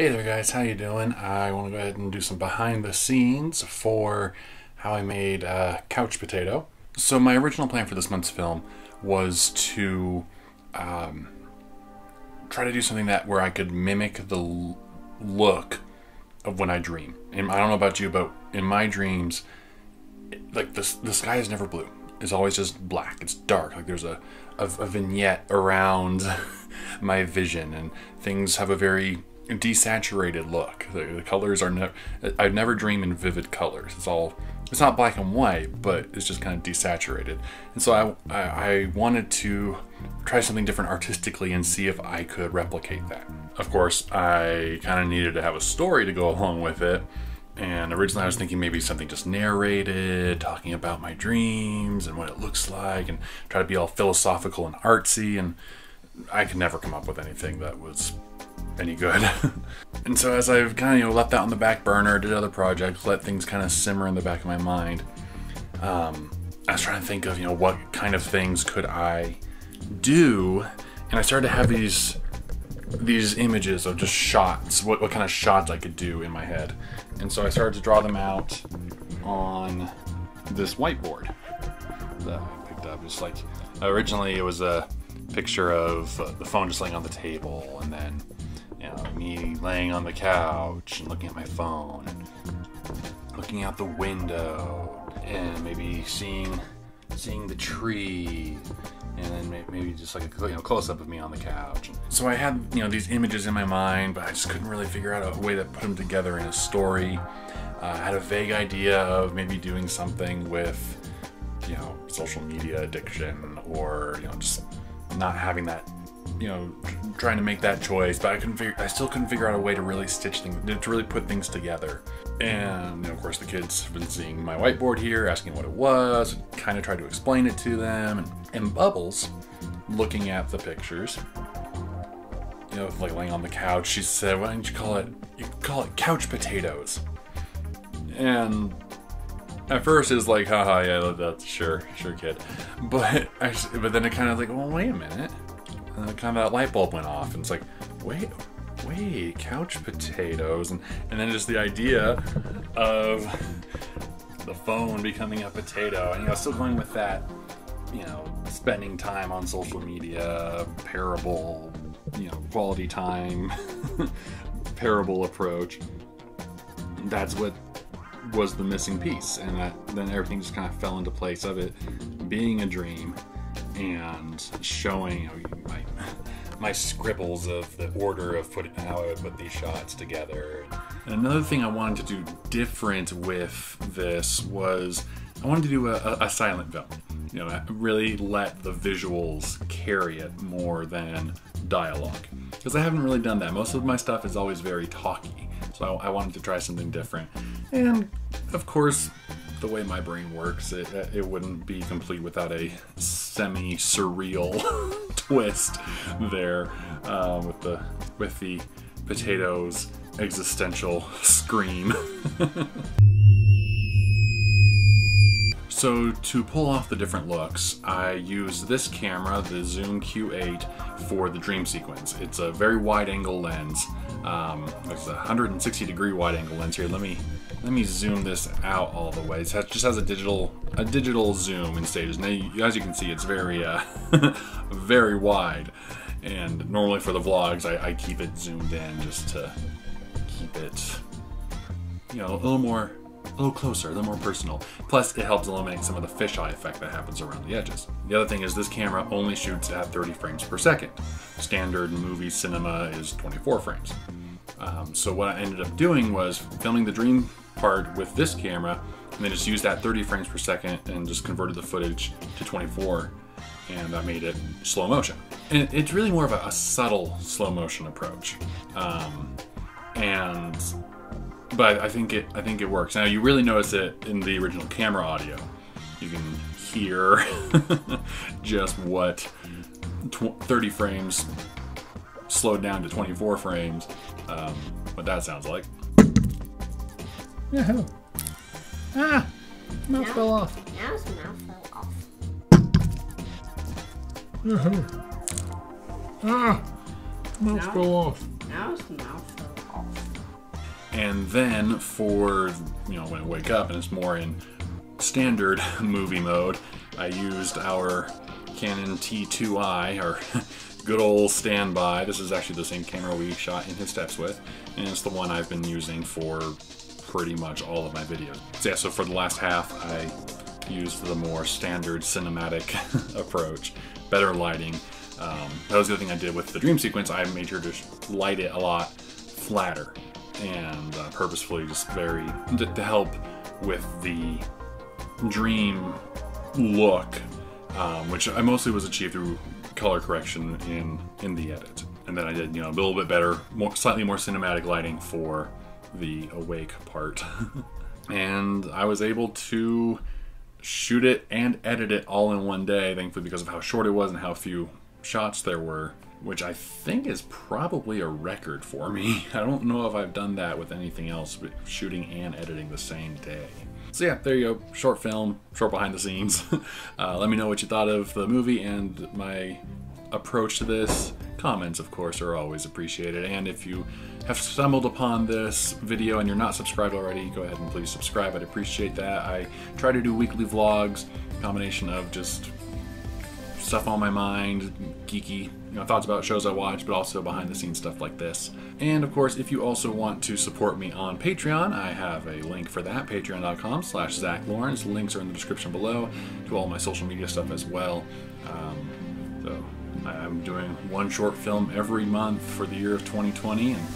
Hey there guys, how you doing? I want to go ahead and do some behind the scenes for how I made Couch Potato. So my original plan for this month's film was to try to do something where I could mimic the look of when I dream. And I don't know about you, but in my dreams, like the sky is never blue. It's always just black. It's dark. Like there's a vignette around my vision, and things have a very desaturated look. The colors are never, I never dream in vivid colors. It's not black and white, but it's just kind of desaturated. And so I wanted to try something different artistically and see if I could replicate that. Of course, I kind of needed to have a story to go along with it. And originally I was thinking maybe something just narrated, talking about my dreams and what it looks like, and try to be all philosophical and artsy, and I could never come up with anything that was any good. And so as I've kind of, you know, left that on the back burner, did other projects, let things kind of simmer in the back of my mind, I was trying to think of, you know, what kind of things could I do, and I started to have these images of just shots, what kind of shots I could do in my head. And so I started to draw them out on this whiteboard that I picked up. Just like, originally it was a picture of the phone just laying on the table, and then, you know, me laying on the couch and looking at my phone and looking out the window and maybe seeing the tree, and then maybe just like a, you know, close-up of me on the couch. So I had, you know, these images in my mind, but I just couldn't really figure out a way to put them together in a story. I had a vague idea of maybe doing something with, you know, social media addiction, or, you know, just not having that, you know, trying to make that choice, but I still couldn't figure out a way to really stitch things, to really put things together. And, you know, of course the kids have been seeing my whiteboard here, asking what it was, kind of tried to explain it to them, and Bubbles, looking at the pictures, you know, like laying on the couch, she said, "Why don't you call it, couch potatoes?" And at first it was like, haha, yeah, that's sure kid. But then it kind of like, well, wait a minute. And then kind of that light bulb went off, and it's like, wait, couch potatoes, and then just the idea of the phone becoming a potato, and, you know, still going with that, you know, spending time on social media, parable, you know, quality time, parable approach. That's what was the missing piece, and then everything just kind of fell into place of it being a dream, and showing, you know, my scribbles of the order of how I would put these shots together. And another thing I wanted to do different with this was I wanted to do a silent film. You know, really let the visuals carry it more than dialogue, because I haven't really done that. Most of my stuff is always very talky, so I wanted to try something different. And of course, the way my brain works, it wouldn't be complete without a semi-surreal twist there, with the potato's existential scream. So to pull off the different looks, I used this camera, the Zoom Q8, for the dream sequence. It's a very wide-angle lens. It's a 160-degree wide-angle lens here. Let me zoom this out all the way. It just has a digital zoom in stages. Now, as you can see, it's very very wide. And normally for the vlogs, I keep it zoomed in just to keep it, you know, a little closer, a little more personal. Plus, it helps eliminate some of the fisheye effect that happens around the edges. The other thing is this camera only shoots at 30 frames per second. Standard movie cinema is 24 frames. So what I ended up doing was filming the dream part with this camera, and then just used that 30 frames per second and just converted the footage to 24, and that made it slow motion. And it's really more of a subtle slow motion approach. But I think it works. Now you really notice it in the original camera audio. You can hear just what 30 frames slowed down to 24 frames, what that sounds like. Yeah. Ah, mouth fell off. Now his mouth fell off. Yeah. Ah, mouth fell off. Now his mouth fell off. And then for, you know, when I wake up and it's more in standard movie mode, I used our Canon T 2i, or good old standby. This is actually the same camera we shot In His Steps with, and it's the one I've been using for pretty much all of my videos. So yeah, so for the last half, I used the more standard cinematic approach, better lighting. That was the other thing I did with the dream sequence. I made sure to light it a lot flatter and purposefully, just very, to help with the dream look, which I mostly was achieved through color correction in the edit. And then I did, you know, a little bit better, slightly more cinematic lighting for the awake part. And I was able to shoot it and edit it all in one day, thankfully, because of how short it was and how few shots there were, which I think is probably a record for me. I don't know if I've done that with anything else, but shooting and editing the same day. So yeah, there you go. Short film, short behind the scenes. Let me know what you thought of the movie and my approach to this. Comments, of course, are always appreciated. And if you have stumbled upon this video and you're not subscribed already, go ahead and please subscribe. I'd appreciate that. I try to do weekly vlogs, combination of just stuff on my mind, geeky, you know, thoughts about shows I watch, but also behind the scenes stuff like this. And of course, if you also want to support me on Patreon, I have a link for that, patreon.com/Zack Lawrence. Links are in the description below to all my social media stuff as well. So I'm doing one short film every month for the year of 2020, and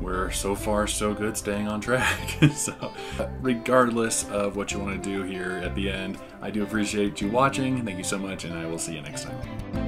we're so far so good staying on track. So regardless of what you want to do here at the end, I do appreciate you watching. Thank you so much, and I will see you next time.